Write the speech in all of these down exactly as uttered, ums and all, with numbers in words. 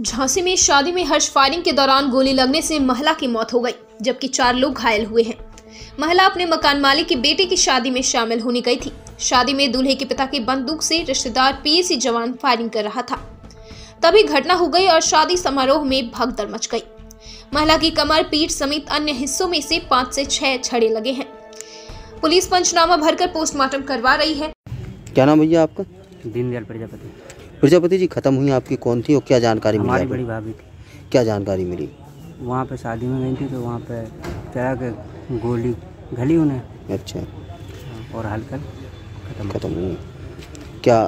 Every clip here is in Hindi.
झांसी में शादी में हर्ष फायरिंग के दौरान गोली लगने से महिला की मौत हो गई, जबकि चार लोग घायल हुए हैं। महिला अपने मकान मालिक के बेटे की शादी में शामिल होने गई थी। शादी में दूल्हे के पिता की बंदूक से रिश्तेदार पीएसी जवान फायरिंग कर रहा था, तभी घटना हो गई और शादी समारोह में भगदड़ मच गई। महिला की कमर, पीठ समेत अन्य हिस्सों में से पाँच से छह छड़े लगे हैं। पुलिस पंचनामा भरकर पोस्टमार्टम करवा रही है। क्या नाम भैया आपका? दीनदयाल प्रजापति। प्रजापति जी, खत्म हुई आपकी कौन थी और क्या जानकारी मिली? हमारी बड़ी भाभी थी। क्या जानकारी मिली? वहाँ पे शादी में गई थी तो वहाँ पे तरह के गोली घली उन्हें। अच्छा। और हल्का खत्म खत्म हुई। क्या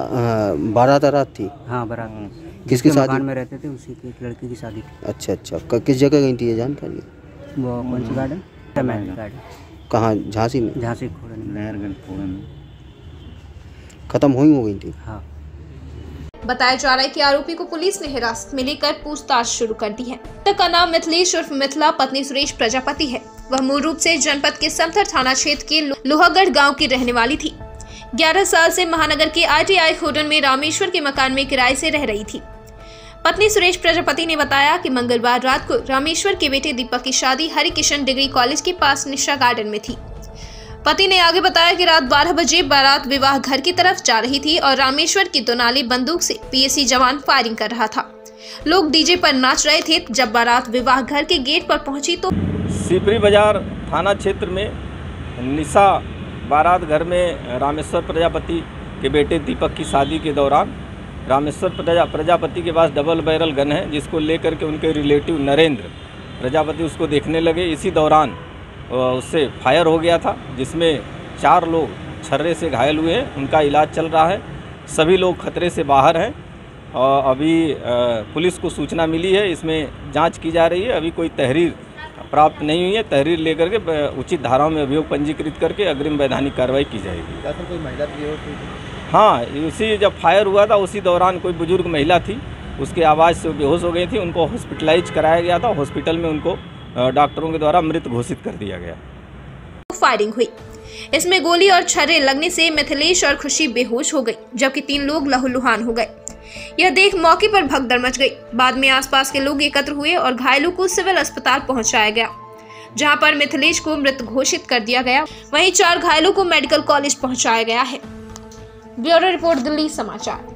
बारात आरात थी? हाँ, बारात। किसकी शादी? मकान में रहते थे उसी की लड़की की शादी थी। अच्छा अच्छा। किस जगह गई थी ये जानकारी? वो कौन सी गार्डन? गार्डन। कहाँ? झांसी में? झांसी में। खत्म हुई हो गई थी। हाँ। बताया जा रहा है कि आरोपी को पुलिस ने हिरासत में लेकर पूछताछ शुरू कर दी है। मृतक का नाम मिथलेश उर्फ मिथिला, पत्नी सुरेश प्रजापति है। वह मूल रूप से जनपद के समथर थाना क्षेत्र के लोहागढ़ गांव की रहने वाली थी। ग्यारह साल से महानगर के आईटीआई खोडन में रामेश्वर के मकान में किराए से रह रही थी। पत्नी सुरेश प्रजापति ने बताया कि मंगलवार रात को रामेश्वर के बेटे दीपक की शादी हरिकिशन डिग्री कॉलेज के पास निशा गार्डन में थी। पति ने आगे बताया कि रात बारह बजे बारात विवाह घर की तरफ जा रही थी और रामेश्वर की दोनाली बंदूक से पीएसी जवान फायरिंग कर रहा था। लोग डीजे पर नाच रहे थे। जब बारात विवाह घर के गेट पर पहुंची तो सिपरी बाजार थाना क्षेत्र में निशा बारात घर में रामेश्वर प्रजापति के बेटे दीपक की शादी के दौरान रामेश्वर प्रजापति के पास डबल बैरल गन है, जिसको लेकर के उनके रिलेटिव नरेंद्र प्रजापति उसको देखने लगे। इसी दौरान उससे फायर हो गया था, जिसमें चार लोग छर्रे से घायल हुए हैं। उनका इलाज चल रहा है। सभी लोग खतरे से बाहर हैं और अभी पुलिस को सूचना मिली है, इसमें जांच की जा रही है। अभी कोई तहरीर प्राप्त नहीं हुई है। तहरीर लेकर के उचित धाराओं में अभियोग पंजीकृत करके अग्रिम वैधानिक कार्रवाई की जाएगी। क्या कोई महिला थी? हाँ, उसी जब फायर हुआ था उसी दौरान कोई बुजुर्ग महिला थी, उसकी आवाज़ से बेहोश हो गई थी। उनको हॉस्पिटलाइज कराया गया था। हॉस्पिटल में उनको डॉक्टरों के द्वारा मृत घोषित कर दिया गया। फायरिंग हुई, इसमें गोली और छर्रे लगने से मिथलेश और खुशी बेहोश हो गई, जबकि तीन लोग लहूलुहान हो गए। यह देख मौके पर भगदड़ मच गई। बाद में आसपास के लोग एकत्र हुए और घायलों को सिविल अस्पताल पहुंचाया गया, जहां पर मिथलेश को मृत घोषित कर दिया गया। वहीं चार घायलों को मेडिकल कॉलेज पहुँचाया गया है। ब्यूरो रिपोर्ट, दिल्ली समाचार।